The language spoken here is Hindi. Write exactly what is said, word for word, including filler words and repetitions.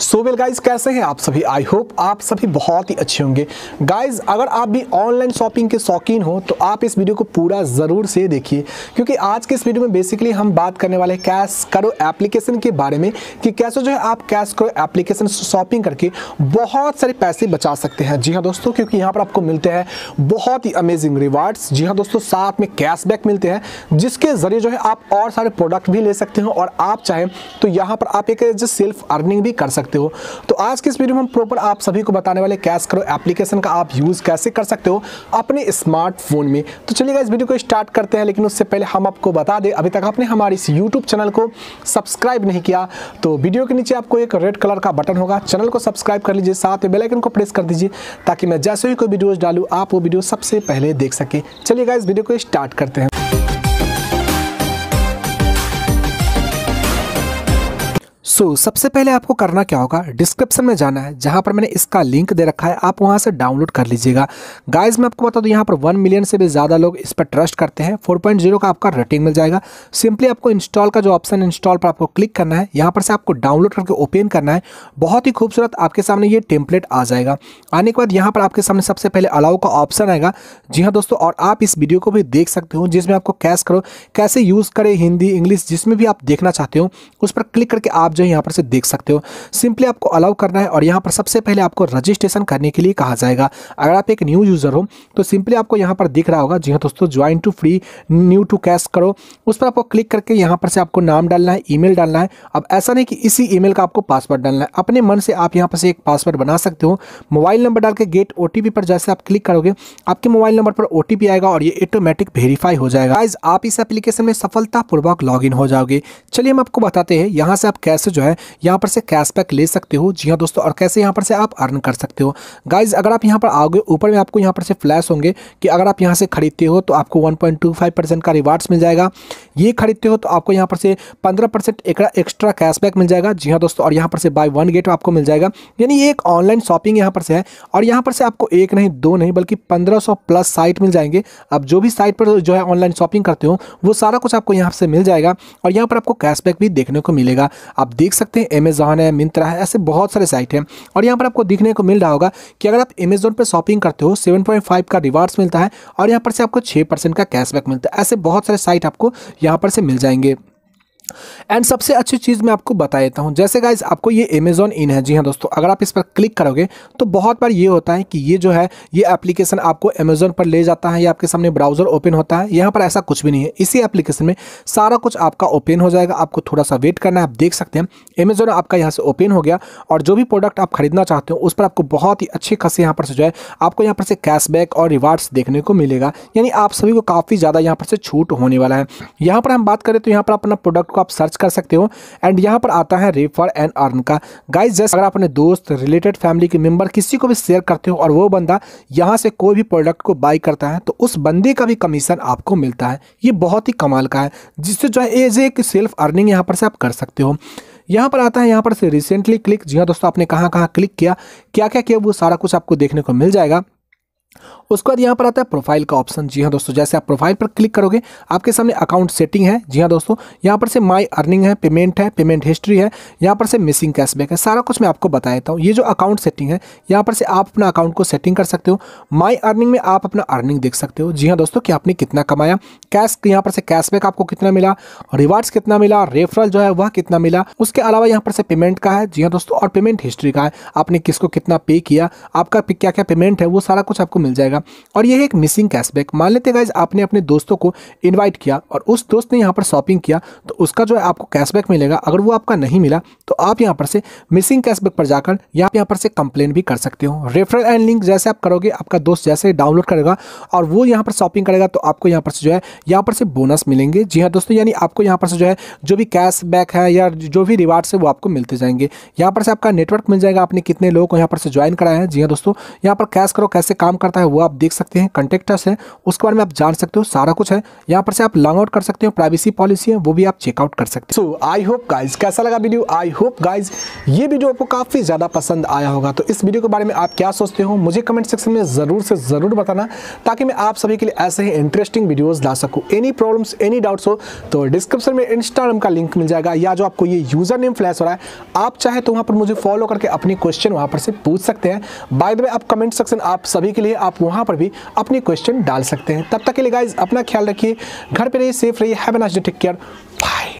सो वेल गाइज, कैसे हैं आप सभी? आई होप आप सभी बहुत ही अच्छे होंगे। गाइज, अगर आप भी ऑनलाइन शॉपिंग के शौकीन हो तो आप इस वीडियो को पूरा ज़रूर से देखिए, क्योंकि आज के इस वीडियो में बेसिकली हम बात करने वाले हैं कैशकरो एप्लीकेशन के बारे में कि कैसे जो है आप कैशकरो एप्लीकेशन शॉपिंग करके बहुत सारे पैसे बचा सकते हैं। जी हाँ दोस्तों, क्योंकि यहाँ पर आपको मिलते हैं बहुत ही अमेजिंग रिवार्ड्स। जी हाँ दोस्तों, साथ में कैशबैक मिलते हैं, जिसके ज़रिए जो है आप और सारे प्रोडक्ट भी ले सकते हो और आप चाहें तो यहाँ पर आप एक जो सेल्फ अर्निंग भी कर सकते हो। तो आज के इस वीडियो में हम प्रॉपर आप सभी को बताने वाले कैशकरो एप्लीकेशन का आप यूज कैसे कर सकते हो अपने स्मार्टफोन में। तो चलिए इस वीडियो को स्टार्ट करते हैं, लेकिन उससे पहले हम आपको बता दें, अभी तक आपने हमारे इस यूट्यूब चैनल को सब्सक्राइब नहीं किया तो वीडियो के नीचे आपको एक रेड कलर का बटन होगा, चैनल को सब्सक्राइब कर लीजिए, साथ में बेल आइकन को प्रेस कर दीजिए ताकि मैं जैसे ही कोई वीडियोज डालूं आप वो वीडियो सबसे पहले देख सकें। चलिए इस वीडियो को स्टार्ट करते हैं। सो so, सबसे पहले आपको करना क्या होगा, डिस्क्रिप्शन में जाना है जहाँ पर मैंने इसका लिंक दे रखा है, आप वहाँ से डाउनलोड कर लीजिएगा। गाइज, मैं आपको बता दूँ यहाँ पर वन मिलियन से भी ज़्यादा लोग इस पर ट्रस्ट करते हैं। फोर पॉइंट ज़ीरो का आपका रेटिंग मिल जाएगा। सिंपली आपको इंस्टॉल का जो ऑप्शन इंस्टॉल पर आपको क्लिक करना है, यहाँ पर से आपको डाउनलोड करके ओपन करना है। बहुत ही खूबसूरत आपके सामने ये टेम्पलेट आ जाएगा। आने के बाद यहाँ पर आपके सामने सबसे पहले अलाउ का ऑप्शन आएगा। जी हाँ दोस्तों, और आप इस वीडियो को भी देख सकते हो जिसमें आपको कैशकरो कैसे यूज़ करें, हिंदी इंग्लिश जिसमें भी आप देखना चाहते हो उस पर क्लिक करके आप जो यहाँ पर से देख सकते हो। सिंपली आपको अलाउ करना है और यहाँ पर सबसे पहले आपको रजिस्ट्रेशन करने के लिए कहा जाएगा। अगर आप एक न्यू यूजर हो तो सिंपली आपको यहाँ पर दिख रहा होगा, जी हाँ दोस्तों, join to free new to CashKaro, उस पर आपको क्लिक करके यहाँ पर से आपको नाम डालना है, ईमेल डालना है। अब ऐसा नहीं कि इसी ईमेल का आपको पासवर्ड डालना है, अपने मन से आप यहाँ पर से एक पासवर्ड बना सकते हो। मोबाइल नंबर डाल के गेट ओटीपी पर जैसे आप क्लिक करोगे आपके मोबाइल नंबर पर ओटीपी आएगा और ये ऑटोमेटिक वेरीफाई हो जाएगा। गाइस, आप इस एप्लीकेशन में सफलतापूर्वक लॉग इन हो जाओगे। चलिए हम आपको बताते हैं यहाँ से आप कैसे जो है यहाँ पर से कैशबैक ले सकते हो। जी हाँ दोस्तों, और कैसे यहाँ पर से आप अर्न कर सकते हो। गाइज, अगर आप यहाँ पर आओगे ऊपर में आपको यहाँ पर से फ्लैश होंगे कि अगर आप यहाँ से खरीदते हो तो आपको one point two five percent का रिवार्ड्स मिल जाएगा, ये खरीदते हो तो आपको यहाँ पर से पंद्रह परसेंट एक्स्ट्रा कैशबैक मिल जाएगा। जी हाँ दोस्तों, और यहाँ पर से बाय वन गेट आपको मिल जाएगा, यानी ये एक ऑनलाइन शॉपिंग यहाँ पर से है। और यहाँ पर से आपको एक नहीं, दो नहीं, बल्कि पंद्रह सौ प्लस साइट मिल जाएंगे। आप जो भी साइट पर जो है ऑनलाइन शॉपिंग करते हो वो सारा कुछ आपको यहाँ से मिल जाएगा और यहाँ पर आपको कैशबैक भी देखने को मिलेगा। आप देख सकते हैं अमेज़ॉन है, मिंत्रा है, ऐसे बहुत सारे साइट हैं। और यहाँ पर आपको दिखने को मिल रहा होगा कि अगर आप अमेज़ॉन पर शॉपिंग करते हो सेवन पॉइंट फाइव का रिवार्ड्स मिलता है और यहाँ पर से आपको सिक्स परसेंट का कैशबैक मिलता है। ऐसे बहुत सारे साइट आपको यहाँ पर से मिल जाएंगे। एंड सबसे अच्छी चीज़ मैं आपको बता देता हूँ, जैसे गाइज आपको ये अमेज़ॉन इन है। जी हाँ दोस्तों, अगर आप इस पर क्लिक करोगे तो बहुत बार ये होता है कि ये जो है ये एप्लीकेशन आपको अमेज़ॉन पर ले जाता है या आपके सामने ब्राउज़र ओपन होता है। यहाँ पर ऐसा कुछ भी नहीं है, इसी एप्लीकेशन में सारा कुछ आपका ओपन हो जाएगा। आपको थोड़ा सा वेट करना है। आप देख सकते हैं अमेज़ॉन आपका यहाँ से ओपन हो गया और जो भी प्रोडक्ट आप खरीदना चाहते हो उस पर आपको बहुत ही अच्छे खासे यहाँ पर से जो है आपको यहाँ पर से कैशबैक और रिवार्ड्स देखने को मिलेगा, यानी आप सभी को काफ़ी ज़्यादा यहाँ पर से छूट होने वाला है। यहाँ पर हम बात करें तो यहाँ पर अपना प्रोडक्ट आप सर्च कर सकते हो एंड यहाँ पर आता है रेफर एंड अर्न का। गाइस, जैसे अगर आप अपने दोस्त, रिलेटेड, फैमिली के मेंबर किसी को भी शेयर करते हो और वो बंदा यहाँ से कोई भी प्रोडक्ट को बाय करता है तो उस बंदे का भी कमीशन आपको मिलता है। ये बहुत ही कमाल का है, जिससे जो है एज एक सेल्फ अर्निंग यहाँ पर से आप कर सकते हो। यहाँ पर आता है यहाँ पर से रिसेंटली क्लिक। जी हाँ दोस्तों, आपने कहाँ कहाँ क्लिक किया, क्या क्या किया, वो सारा कुछ आपको देखने को मिल जाएगा। उसके बाद यहाँ पर आता है प्रोफाइल का ऑप्शन। जी हाँ दोस्तों, जैसे आप प्रोफाइल पर क्लिक करोगे आपके सामने अकाउंट सेटिंग है। जी हाँ दोस्तों, यहाँ पर से माय अर्निंग है, पेमेंट है, पेमेंट हिस्ट्री है, यहाँ पर से मिसिंग कैशबैक है, सारा कुछ मैं आपको बता देता हूँ। ये जो अकाउंट सेटिंग है यहाँ पर से आप अपना अकाउंट को सेटिंग कर सकते हो। माय अर्निंग में आप अपना अर्निंग देख सकते हो। जी हाँ दोस्तों, कि आपने कितना कमाया, कैश यहाँ पर से कैशबैक आपको कितना मिला, रिवार्ड्स कितना मिला, रेफरल जो है वह कितना मिला। उसके अलावा यहाँ पर से पेमेंट का है। जी हाँ दोस्तों, और पेमेंट हिस्ट्री का है, आपने किसको कितना पे किया, आपका क्या क्या पेमेंट है, वो सारा कुछ आपको मिल जाएगा। और यह एक मिसिंग कैशबैक। मान लेते गाइज आपने अपने दोस्तों को इनवाइट किया और उस दोस्त ने यहाँ पर शॉपिंग किया तो उसका जो है आपको कैशबैक मिलेगा। अगर वो आपका नहीं मिला तो आप यहाँ पर से मिसिंग कैशबैक पर जाकर यहाँ यहाँ पर से कंप्लेन भी कर सकते हो। रेफरल एंड लिंक जैसे आप करोगे, आपका दोस्त जैसे डाउनलोड करेगा और वो यहाँ पर शॉपिंग करेगा तो आपको यहाँ पर से जो है यहाँ पर से बोनस मिलेंगे। जी हाँ दोस्तों, यानी आपको यहाँ पर से जो है जो भी कैशबैक है या जो भी रिवार्ड्स है वो आपको मिलते जाएंगे। यहाँ पर से आपका नेटवर्क मिल जाएगा, आपने कितने लोगों को यहाँ पर से ज्वाइन कराया है। जी हाँ दोस्तों, यहाँ पर कैशकरो कैसे काम करता है वो आप देख सकते हैं कंटेक्टर्स है, उसके बारे में आप जान सकते हो, सारा कुछ है यहाँ पर से आप लॉन्ग आउट कर सकते हो। प्राइवेसी पॉलिसी है वो भी आप चेकआउट कर सकते हो। सो आई होप गाइज कैसा लगा वीडियो, आई होप गाइज ये वीडियो आपको काफ़ी ज़्यादा पसंद आया होगा। तो इस वीडियो के बारे में आप क्या सोचते हो मुझे कमेंट सेक्शन में ज़रूर से ज़रूर बताना, ताकि मैं आप सभी के लिए ऐसे ही इंटरेस्टिंग वीडियोज़ ला सकूँ। एनी प्रॉब्लम्स एनी डाउट्स हो तो डिस्क्रिप्शन में इंस्टाग्राम का लिंक मिल जाएगा, या जो आपको ये यूज़र नेम फ्लैश हो रहा है आप चाहे तो वहाँ पर मुझे फॉलो करके अपने क्वेश्चन वहाँ पर से पूछ सकते हैं। बाय द वे आप कमेंट सेक्शन आप सभी के लिए आप वहाँ पर भी अपने क्वेश्चन डाल सकते हैं। तब तक के लिए गाइज अपना ख्याल रखिए, घर पर रहिए, सेफ रहिए, have a nice day, take care, bye.